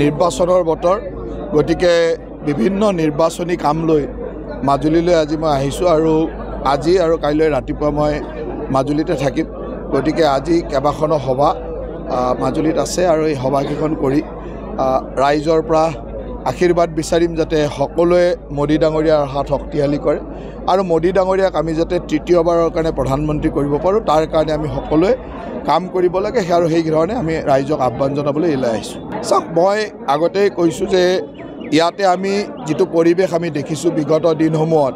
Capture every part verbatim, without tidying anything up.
নিৰ্বাচনৰ বতৰ গতিকে বিভিন্ন নিৰ্বাচনী কাম লৈ মাজুলীলৈ আজি মই আহিছো আৰু আজি আৰু কাইলৈ ৰাতিপুৱা মই মাজুলীতে থাকিম গতিকে আজি কেবাখন সভা মাজুলীত আছে আৰু এই সভাখন কৰি ৰাইজৰ পৰা আশীৰ্বাদ বিচাৰিম যাতে সকলোৱে মোদী ডাঙৰীয়াৰ হাত শক্তিশালী কৰে আৰু মোদী ডাঙৰীয়াক আমি যাতে তৃতীয়বাৰৰ কাৰণে প্ৰধানমন্ত্ৰী কৰিব পাৰো তাৰ কাৰণে আমি সকলোৱে কাম কৰিব লাগে আৰু সেই কাৰণে আমি ৰাইজক আহ্বান জনাবলৈ এলাই আহিছো সক মই আগতে কৈছো যে ইয়াতে আমি যেটো পৰিবেশ আমি দেখিছো বিগত দিনসমূহত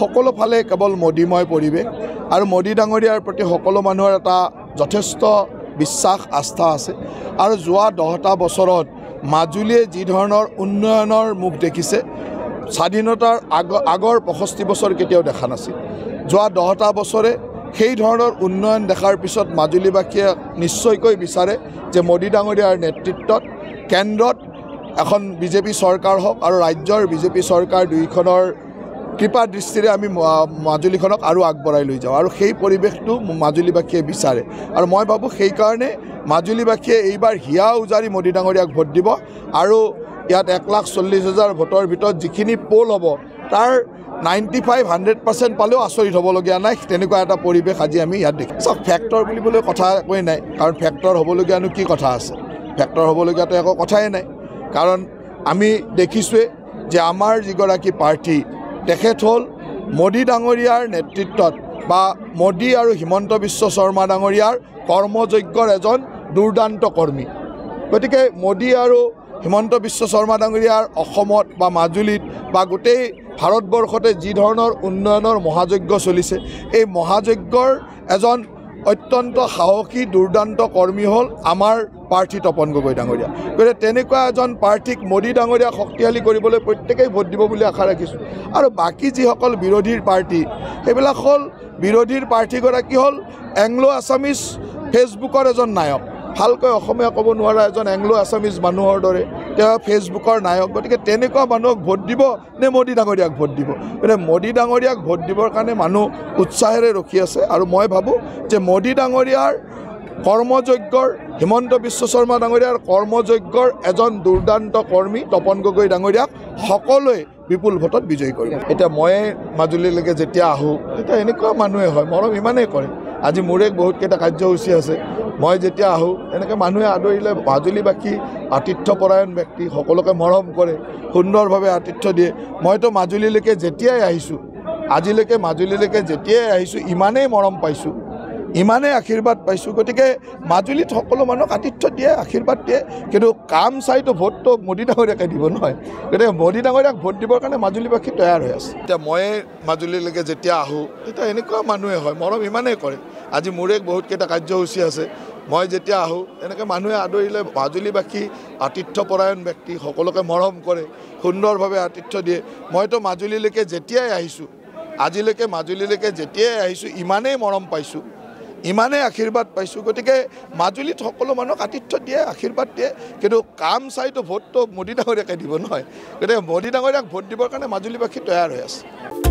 সকলো ফালে কেৱল মোদীময় পৰিবেশ আৰু মোদী ডাঙৰীয়াৰ প্ৰতি সকলো মানুহৰ এটা যথেষ্ট বিশ্বাস আস্থা আছে আৰু যোৱা দহটা বছৰত মাজুলীয়ে যি ধৰণৰ উন্নয়নৰ মুখ দেখিছে স্বাধীনতাৰ আগৰ পঁয়ষষ্ঠি বছৰ কেতিয়াও দেখা নাছিল যোৱা দহটা বছৰে সেই ধৰণৰ উন্নয়ন দেখাৰ পিছত মাজুলীবাসীয়ে নিশ্চয়কৈ বিচাৰে যে মোদী ডাঙৰীয়াৰ নেতৃত্বত কেন্দ্ৰত এখন বিজেপি চৰকাৰ হওক আৰু ৰাজ্যৰ বিজেপি চৰকাৰ দুইখনৰ কৃপা দৃষ্টিৰে আমি মাজুলীখনক আৰু আগবঢ়াই লৈ যাওঁ আৰু সেই পৰিৱেশটো মাজুলীবাসীয়ে বিচাৰে আৰু মই ভাবো সেই কাৰণে মাজুলীবাসীয়ে এইবাৰ হিয়া উজাৰি মোদী ডাঙৰীয়াক ভোট দিব আৰু ইয়াত এক লাখ চল্লিছ হাজাৰ ভোটৰ ভিতৰত যিখিনি পোল হ'ব তাৰ নাইণ্টি ফাইভ হাণ্ড্ৰেড পাৰ্চেণ্ট পালেও আচৰিত হ'বলগীয়া নাই তেনেকুৱা এটা পৰিৱেশ আজি আমি ইয়াত দেখি চব ফেক্টৰ বুলিবলৈ কথা একোৱে নাই কাৰণ ফেক্টৰ হ'বলগীয়ানো কি কথা আছে ফেক্টৰ হ'বলগীয়াতো একো কথাই নাই কাৰণ আমি দেখিছোৱে যে আমাৰ যিগৰাকী পাৰ্টি তেখেত হ'ল মোদী ডাঙৰীয়াৰ নেতৃত্বত বা মোদী আৰু হিমন্ত বিশ্ব শৰ্মা ডাঙৰীয়াৰ কৰ্মযোগ্যৰ এজন দুৰ্দান্ত কৰ্মী গতিকে মোদী আৰু হিমন্ত বিশ্ব শৰ্মা ডাঙৰীয়াৰ অসমত বা মাজুলীত বা গোটেই ভাৰতবৰ্ষতে যি ধৰণৰ উন্নয়নৰ মহাযজ্ঞ চলিছে এই মহাযজ্ঞৰ এজন অত্যন্ত সাহসী দুৰ্দান্ত কৰ্মী হ'ল আমাৰ প্ৰাৰ্থী তপন গগৈ ডাঙৰীয়া গতিকে তেনেকুৱা এজন প্ৰাৰ্থীক মোদী ডাঙৰীয়া শক্তিশালী কৰিবলৈ প্ৰত্যেকেই ভোট দিব বুলি আশা ৰাখিছোঁ আৰু বাকী যিসকল বিৰোধীৰ পাৰ্টি সেইবিলাক হ'ল বিৰোধীৰ প্ৰাৰ্থীগৰাকী হ'ল এংলো আছামিজ ফেচবুকৰ এজন নায়ক ভালকৈ অসমীয়া ক'ব নোৱাৰা এজন এংলো আছামিজ মানুহৰ দৰে তেওঁ ফেচবুকৰ নায়ক গতিকে তেনেকুৱা মানুহক ভোট দিব নে মোদী ডাঙৰীয়াক ভোট দিব গতিকে মোদী ডাঙৰীয়াক ভোট দিবৰ কাৰণে মানুহ উৎসাহেৰে ৰখি আছে আৰু মই ভাবোঁ যে মোদী ডাঙৰীয়াৰ কৰ্মযোগ্যৰ হিমন্ত বিশ্ব শৰ্মা ডাঙৰীয়াৰ কৰ্মযোগ্যৰ এজন দুৰ্দান্ত কৰ্মী তপন গগৈ ডাঙৰীয়াক সকলোৱে বিপুল ভোটত বিজয়ী কৰিব এতিয়া ময়ে মাজুলীলৈকে যেতিয়া আহোঁ তেতিয়া এনেকুৱা মানুহে হয় মৰম ইমানেই কৰে আজি মোৰে বহুতকেইটা কাৰ্যসূচী আছে মই যেতিয়া আহোঁ এনেকৈ মানুহে আদৰিলে মাজুলীবাসী আতিথ্যপৰায়ণ ব্যক্তি সকলোকে মৰম কৰে সুন্দৰভাৱে আতিথ্য দিয়ে মইতো মাজুলীলৈকে যেতিয়াই আহিছোঁ আজিলৈকে মাজুলীলৈকে যেতিয়াই আহিছোঁ ইমানেই মৰম পাইছোঁ ইমানেই আশীৰ্বাদ পাইছোঁ গতিকে মাজুলীত সকলো মানুহক আতিথ্য দিয়ে আশীৰ্বাদ দিয়ে কিন্তু কাম চাইতো ভোটটো মোদী ডাঙৰীয়াকে দিব নহয় গতিকে মোদী ডাঙৰীয়াক ভোট দিবৰ কাৰণে মাজুলীবাসী তৈয়াৰ হৈ আছে এতিয়া ময়ে মাজুলীলৈকে যেতিয়া আহোঁ তেতিয়া এনেকুৱা মানুহে হয় মৰম ইমানেই কৰে আজি মোৰে বহুতকেইটা কাৰ্যসূচী আছে মই যেতিয়া আহোঁ এনেকৈ মানুহে আদৰিলে মাজুলীবাসী আতিথ্যপৰায়ণ ব্যক্তি সকলোকে মৰম কৰে সুন্দৰভাৱে আতিথ্য দিয়ে মইতো মাজুলীলৈকে যেতিয়াই আহিছোঁ আজিলৈকে মাজুলীলৈকে যেতিয়াই আহিছোঁ ইমানেই মৰম পাইছোঁ ইমানেই আশীৰ্বাদ পাইছোঁ গতিকে মাজুলীত সকলো মানুহক আতিথ্য দিয়ে আশীৰ্বাদ দিয়ে কিন্তু কাম চাইতো ভোটটো মোদী ডাঙৰীয়াকে দিব নহয় গতিকে মোদী ডাঙৰীয়াক ভোট দিবৰ কাৰণে মাজুলীবাসী তৈয়াৰ হৈ আছে।